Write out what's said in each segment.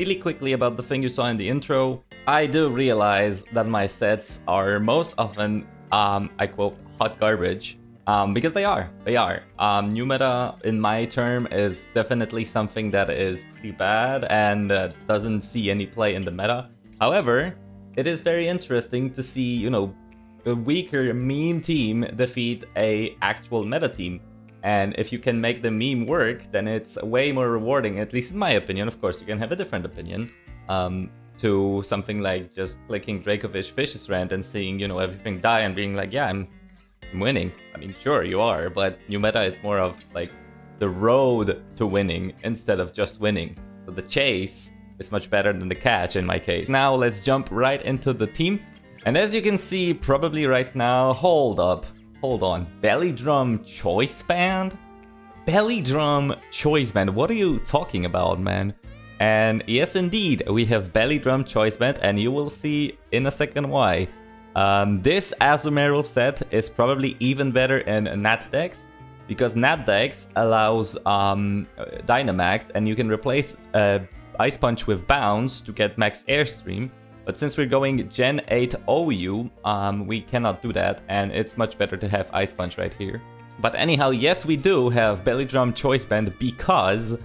really quickly about the thing you saw in the intro, I do realize that my sets are most often, I quote, hot garbage. Because they are. They are. New meta, in my term, is definitely something that is pretty bad and doesn't see any play in the meta. However, it is very interesting to see, you know, a weaker meme team defeat a actual meta team. And if you can make the meme work, then it's way more rewarding, at least in my opinion. Of course, you can have a different opinion to something like just clicking Dracovish Fish's Rant and seeing, you know, everything die and being like, yeah, I'm winning. I mean, sure, you are, but new meta is more of like the road to winning instead of just winning. So the chase is much better than the catch in my case. Now let's jump right into the team. And as you can see, probably right now, hold on, Belly Drum Choice Band? Belly Drum Choice Band, what are you talking about, man? And yes, indeed, we have Belly Drum Choice Band, and you will see in a second why. This Azumarill set is probably even better in Nat Dex, because Nat Dex allows Dynamax, and you can replace Ice Punch with Bounce to get max Airstream. But since we're going Gen 8 OU, we cannot do that, and it's much better to have Ice Punch right here. But anyhow, yes, we do have Belly Drum Choice Band because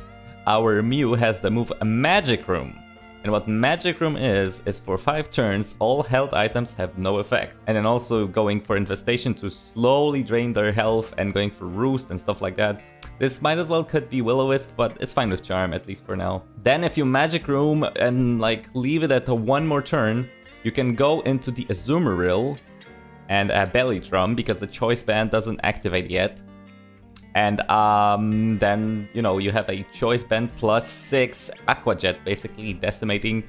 our Mew has the move Magic Room. And what Magic Room is for 5 turns, all health items have no effect. And then also going for Infestation to slowly drain their health and going for Roost and stuff like that. This might as well could be Will-O-Wisp, but it's fine with Charm, at least for now. Then if you Magic Room and like leave it at one more turn, you can go into the Azumarill and Belly Drum, because the Choice Band doesn't activate yet. And then, you know, you have a Choice Band plus 6 Aqua Jet, basically decimating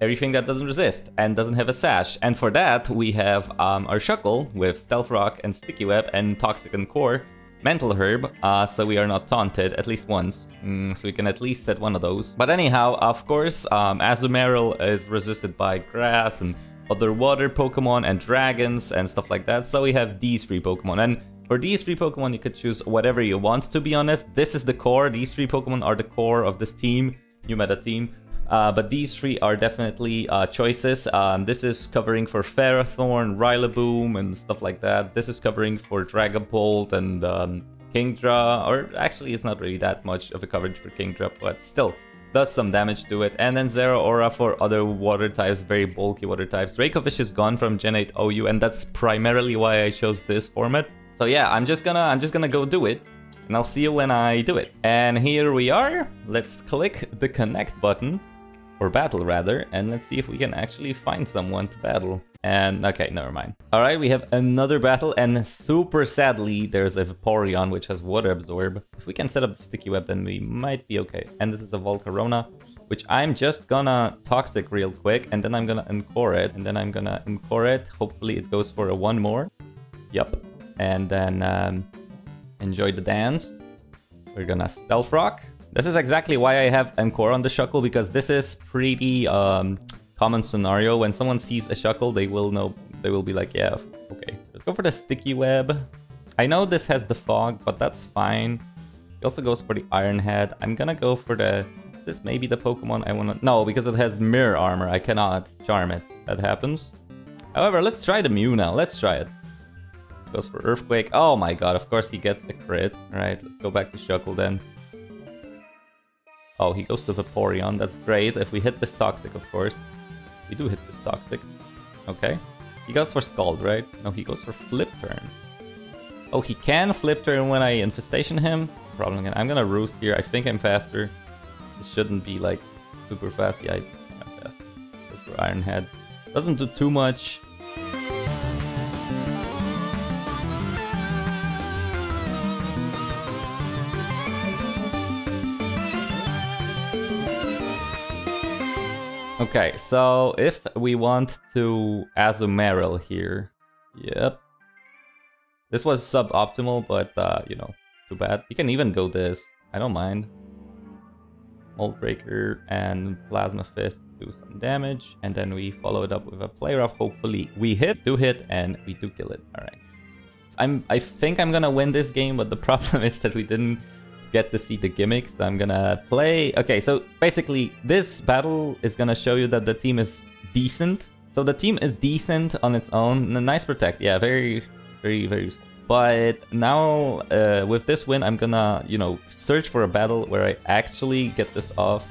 everything that doesn't resist and doesn't have a sash. And for that, we have our Shuckle with Stealth Rock and Sticky Web and Toxic and Encore. Mental Herb, so we are not taunted, at least once. So we can at least set one of those. But anyhow, of course, Azumarill is resisted by grass and other water Pokemon and dragons and stuff like that. So we have these three Pokemon. And for these three Pokemon, you could choose whatever you want, to be honest. This is the core. These three Pokemon are the core of this team, new meta team. But these three are definitely choices. This is covering for Ferrothorn, Rillaboom, and stuff like that. This is covering for Dragapult and Kingdra, or actually it's not really that much of a coverage for Kingdra, but still does some damage to it. And then Zeraora for other water types, very bulky water types. Dracovish is gone from Gen 8 OU, and that's primarily why I chose this format. So yeah, I'm just gonna go do it, and I'll see you when I do it. And here we are. Let's click the connect button. Or battle rather, and let's see if we can actually find someone to battle. And okay, never mind. Alright, we have another battle, and super sadly there's a Vaporeon which has water absorb. If we can set up the Sticky Web, then we might be okay. And this is a Volcarona, which I'm just gonna Toxic real quick, and then I'm gonna Encore it, and then I'm gonna Encore it. Hopefully it goes for a one more. Yup. And then enjoy the dance. We're gonna Stealth Rock. This is exactly why I have Encore on the Shuckle, because this is pretty common scenario. When someone sees a Shuckle, they will know, they will be like, yeah, okay. Let's go for the Sticky Web. I know this has the fog, but that's fine. He also goes for the Iron Head. I'm gonna go for the... This may be the Pokemon I wanna... No, because it has Mirror Armor. I cannot Charm it. That happens. However, let's try the Mew now. Let's try it. Goes for Earthquake. Oh my god, of course he gets a crit. Alright, let's go back to Shuckle then. Oh, he goes to Vaporeon, that's great. If we hit this Toxic, of course. We do hit this Toxic. Okay. He goes for Scald, right? No, he goes for Flip Turn. Oh, he can Flip Turn when I Infestation him? Problem again. I'm gonna Roost here. I think I'm faster. This shouldn't be, like, super fast. Yeah, I'm fast. Goes for Iron Head. Doesn't do too much. Okay, so if we want to Azumarill here, yep. This was suboptimal, but you know, too bad. You can even go this. I don't mind. Mold Breaker and Plasma Fist do some damage, and then we follow it up with a Play Rough. Hopefully, we hit, do hit, and we do kill it. All right. I think I'm gonna win this game, but the problem is that we didn't get to see the gimmicks. I'm gonna play... Okay, so basically this battle is gonna show you that the team is decent. So the team is decent on its own. Nice Protect, yeah, very useful. But now with this win, I'm gonna, you know, search for a battle where I actually get this off.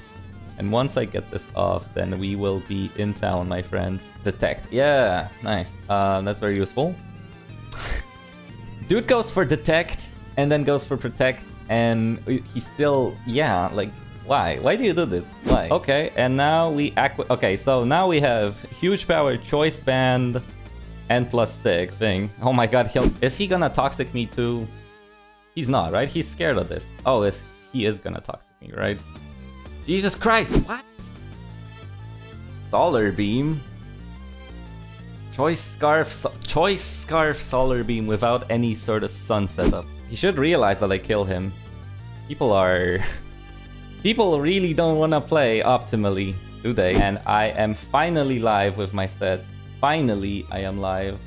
And once I get this off, then we will be in town, my friends. Detect. Yeah, nice. That's very useful. Dude goes for Detect and then goes for Protect and he still... Yeah, like, why? Why do you do this? Why? Okay, and now we... Okay, so now we have huge power, Choice Band, and +6 thing. Oh my god, is he gonna Toxic me too? He's not, right? He's scared of this. Oh, he is gonna Toxic me, right? Jesus Christ, what? Solar Beam? Choice Scarf, Solar Beam without any sort of sun setup. He should realize that I kill him. People are... People really don't want to play optimally, do they? And I am finally live with my set. Finally, I am live.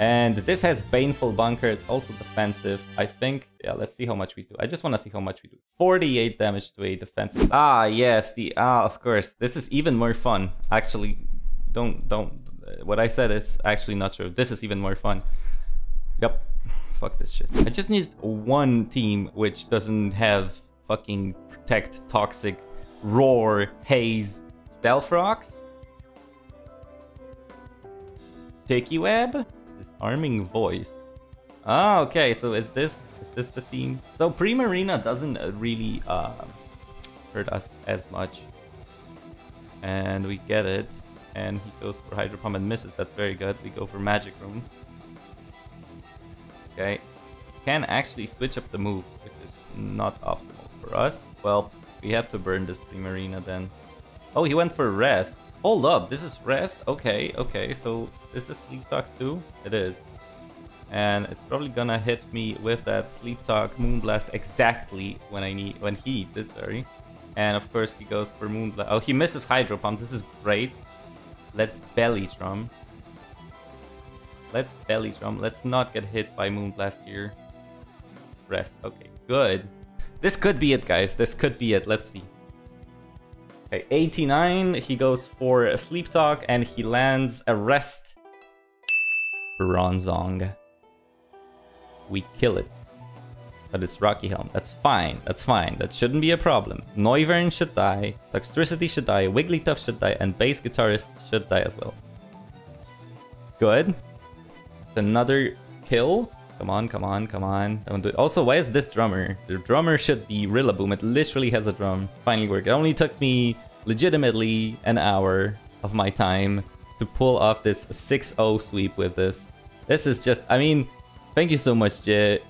And this has Baneful Bunker, it's also defensive, I think. Yeah, let's see how much we do. I just want to see how much we do. 48 damage to a defensive. Ah, yes, of course. This is even more fun. Actually, what I said is actually not true. This is even more fun. Yep. Fuck this shit. I just need one team which doesn't have fucking Protect, Toxic, Roar, Haze, Stealth Rocks? Sticky Web? Arming Voice. Ah, okay, so is this the theme? So Primarina doesn't really hurt us as much. And we get it. And he goes for Hydro Pump and misses. That's very good. We go for Magic Room. Okay. Can actually switch up the moves, which is not optimal for us. Well, we have to burn this Primarina then. Oh, he went for Rest. Hold up, this is Rest? Okay, okay, so is this Sleep Talk too? It is. And it's probably gonna hit me with that Sleep Talk Moonblast exactly when I need, when he needs it, sorry. And of course he goes for Moonblast. Oh, he misses Hydro Pump, this is great. Let's Belly Drum. Let's Belly Drum, let's not get hit by Moonblast here. Rest, okay, good. This could be it, guys, this could be it, let's see. Okay, 89, he goes for a Sleep Talk and he lands a Rest. Bronzong. We kill it. But it's Rocky Helm. That's fine. That's fine. That shouldn't be a problem. Noivern should die. Toxtricity should die. Wigglytuff should die. And Bass Guitarist should die as well. Good. It's another kill. Come on, come on, come on. Don't do it. Also, why is this drummer? The drummer should be Rillaboom. It literally has a drum. Finally worked. It only took me legitimately an hour of my time to pull off this 6-0 sweep with this. This is just, I mean, thank you so much, Genevieve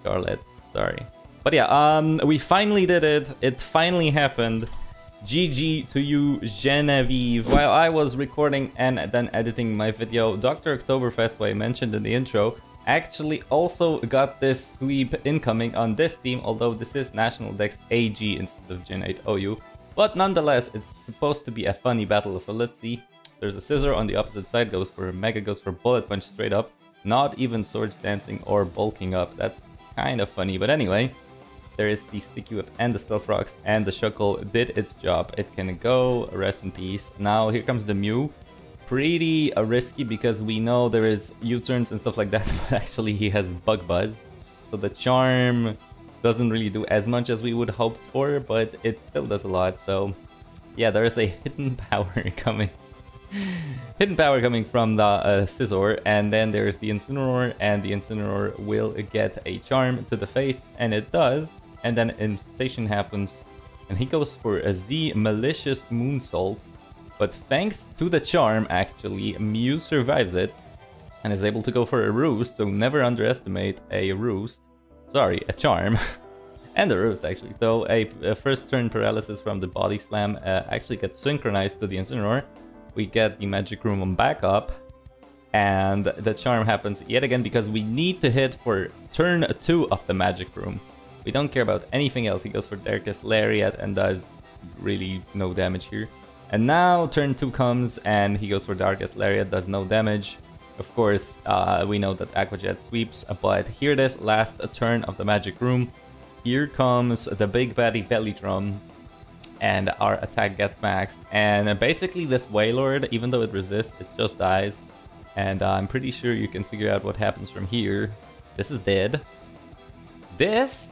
Scarlet. Sorry. But yeah, we finally did it. It finally happened. GG to you, Genevieve. While I was recording and then editing my video, Dr. Oktoberfest, who I mentioned in the intro, actually also got this sweep incoming on this team, although this is National Dex AG instead of Gen 8 OU. But nonetheless, it's supposed to be a funny battle, so let's see. There's a Scissor on the opposite side, goes for Mega, goes for Bullet Punch straight up. Not even Swords Dancing or Bulking Up, that's kind of funny, but anyway. There is the Sticky Web and the Stealth Rocks, and the Shuckle did its job. It can go, rest in peace. Now here comes the Mew. Pretty risky because we know there is U-turns and stuff like that, but actually he has Bug Buzz. So the Charm doesn't really do as much as we would hope for, but it still does a lot. So yeah, there is a hidden power coming. Hidden power coming from the Scizor, and then there is the Incineroar, and the Incineroar will get a Charm to the face, and it does. And then Infestation happens, and he goes for a Z Malicious Moonsault. But thanks to the Charm, actually, Mew survives it, and is able to go for a Roost, so never underestimate a Roost. Sorry, a Charm. And a Roost, actually. So a first turn paralysis from the Body Slam actually gets synchronized to the Incineroar. We get the Magic Room on back up, and the Charm happens yet again because we need to hit for turn 2 of the Magic Room. We don't care about anything else. He goes for Darkest Lariat and does really no damage here. And now turn 2 comes and he goes for Darkest Lariat, does no damage. Of course, we know that Aqua Jet sweeps, but here it is, last turn of the Magic Room. Here comes the big baddie Belly Drum, and our attack gets maxed. And basically this Wailord, even though it resists, it just dies. And I'm pretty sure you can figure out what happens from here. This is dead. This?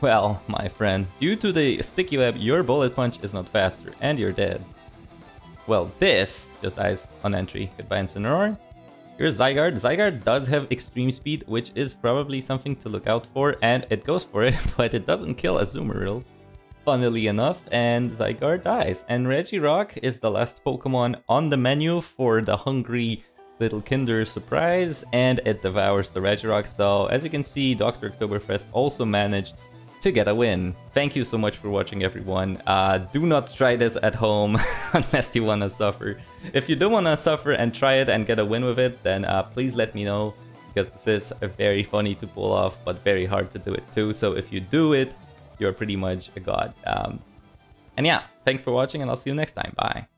Well, my friend, due to the Sticky Web, your Bullet Punch is not faster, and you're dead. Well, this just dies on entry. Goodbye, Incineroar. Here's Zygarde. Zygarde does have extreme speed, which is probably something to look out for, and it goes for it, but it doesn't kill Azumarill, funnily enough, and Zygarde dies. And Regirock is the last Pokemon on the menu for the hungry little Kinder Surprise, and it devours the Regirock. So, as you can see, Dr. Oktoberfest also managed to get a win. Thank you so much for watching, everyone. Do not try this at home unless you want to suffer. If you do want to suffer and try it and get a win with it, then please let me know, because this is very funny to pull off, but very hard to do it too. So if you do it, you're pretty much a god. And yeah, thanks for watching, and I'll see you next time. Bye.